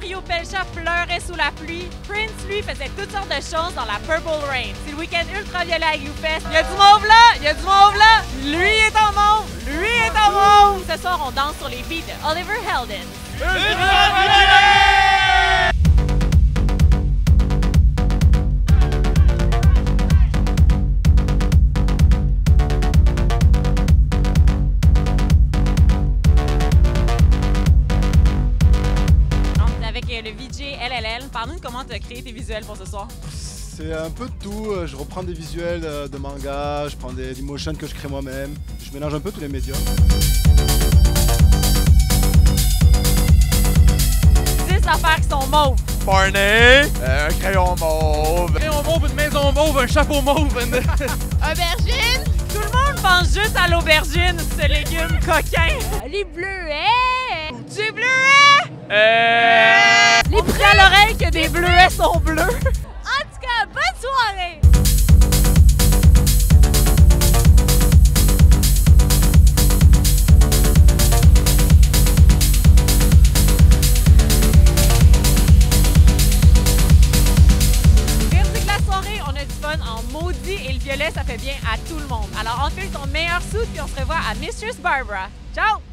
Mario Pelcha pleurait sous la pluie, Prince, lui, faisait toutes sortes de choses dans la Purple Rain. C'est le week-end ultraviolet à U-Fest. Il y a du mauve là! Il y a du mauve là! Lui est en mauve! Lui est en mauve! Ce soir, on danse sur les beats de Oliver Heldens. Ultraviolet! Le VJ LLL, parle-nous de comment tu as créé tes visuels pour ce soir. C'est un peu de tout, je reprends des visuels de manga, je prends des motions que je crée moi-même, je mélange un peu tous les médias. 10 affaires qui sont mauves. Barney, un crayon mauve. Un crayon mauve, une maison mauve, un chapeau mauve. Aubergine. Tout le monde pense juste à l'aubergine, ce légume coquin. Les bleuets. Du bleuet. Les prix à l'oreille que des bleuets sont bleus. En tout cas, bonne soirée! C'est que la soirée, on a du fun en maudit et le violet, ça fait bien à tout le monde. Alors enfile ton meilleur soude et on se revoit à Mistress Barbara. Ciao!